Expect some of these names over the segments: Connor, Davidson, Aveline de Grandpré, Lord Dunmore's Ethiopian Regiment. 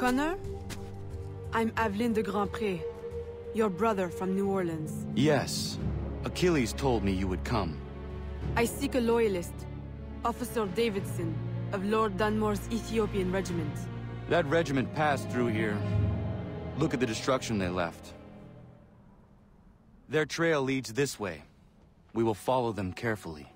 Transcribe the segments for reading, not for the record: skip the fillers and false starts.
Connor? I'm Aveline de Grandpré, your brother from New Orleans. Yes. Achilles told me you would come. I seek a loyalist, Officer Davidson, of Lord Dunmore's Ethiopian Regiment. That regiment passed through here. Look at the destruction they left. Their trail leads this way. We will follow them carefully.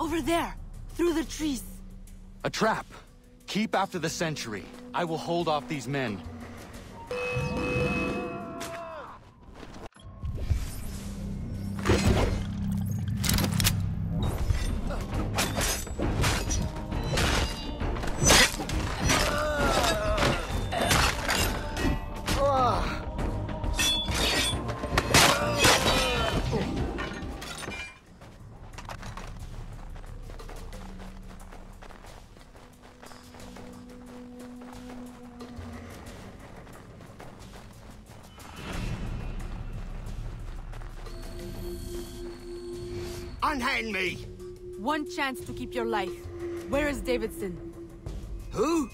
Over there! Through the trees! A trap! Keep after the sentry. I will hold off these men. Unhand me! One chance to keep your life. Where is Davidson? Who?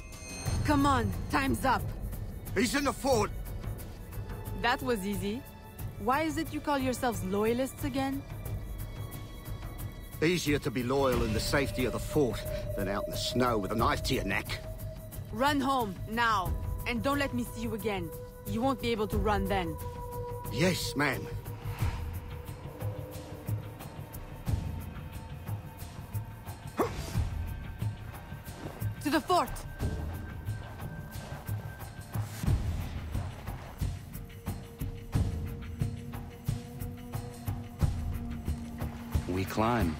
Come on, time's up. He's in the fort. That was easy. Why is it you call yourselves loyalists again? Easier to be loyal in the safety of the fort than out in the snow with a knife to your neck. Run home, now. And don't let me see you again. You won't be able to run then. Yes, ma'am. To the fort! We climb.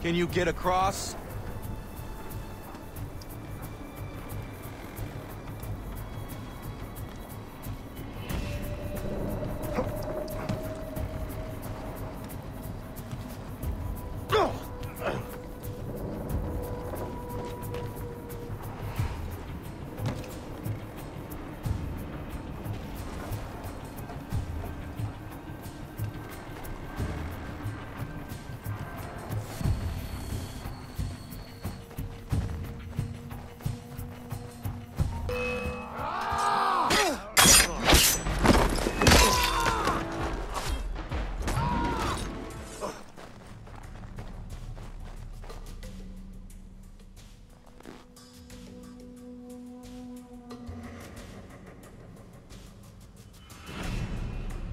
Can you get across?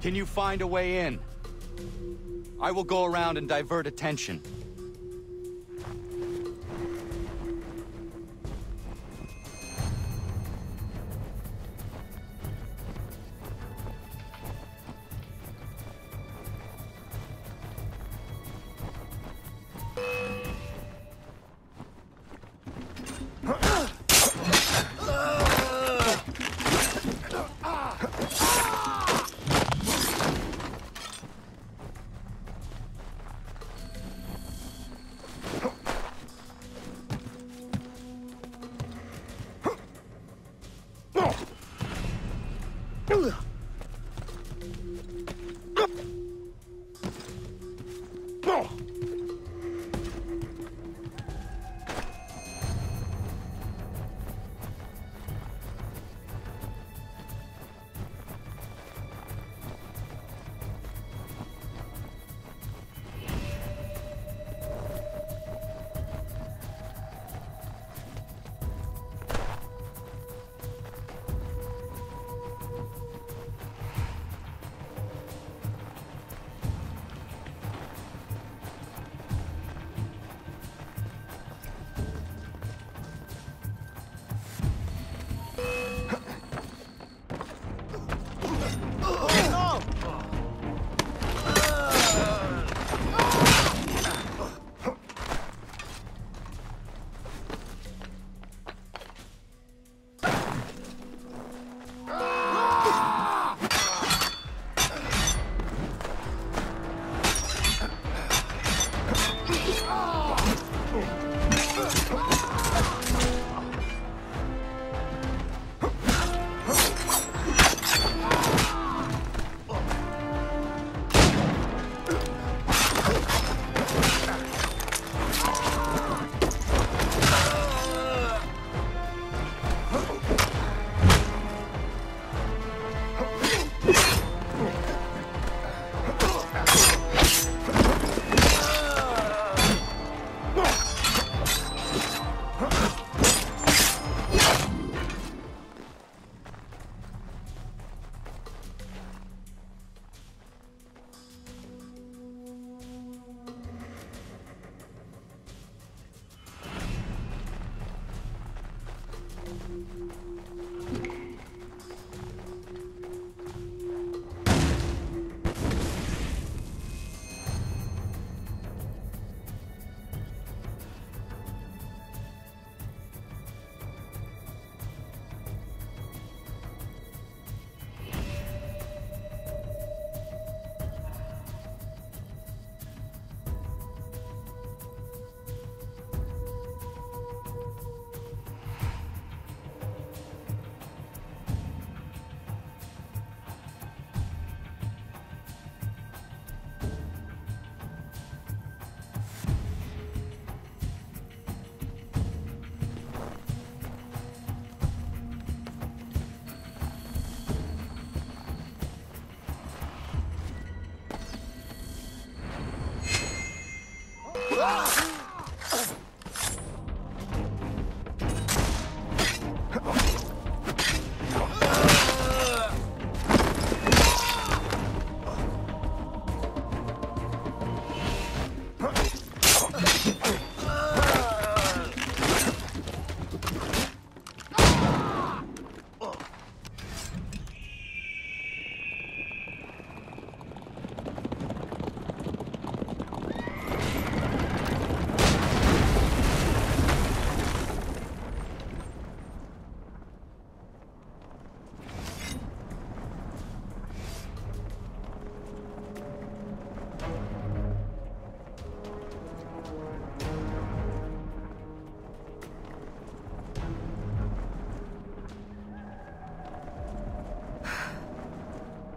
Can you find a way in? I will go around and divert attention.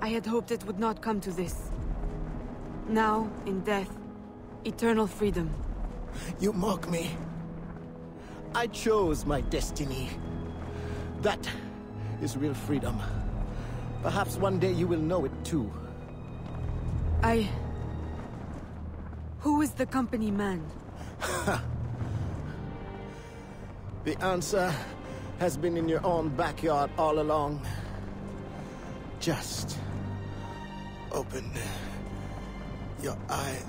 I had hoped it would not come to this. Now, in death, eternal freedom. You mock me. I chose my destiny. That is real freedom. Perhaps one day you will know it too. Who is the company man? The answer has been in your own backyard all along. Just Open your eyes.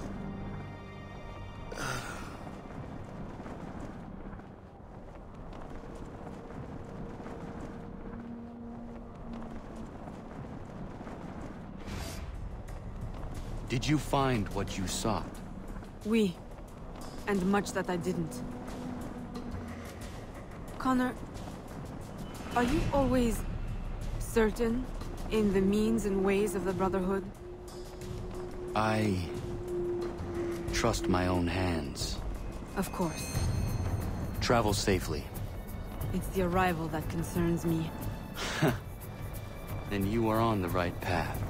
Did you find what you sought? Oui. And much that I didn't. Connor, are you always certain in the means and ways of the Brotherhood? I trust my own hands. Of course. Travel safely. It's the arrival that concerns me. And you are on the right path.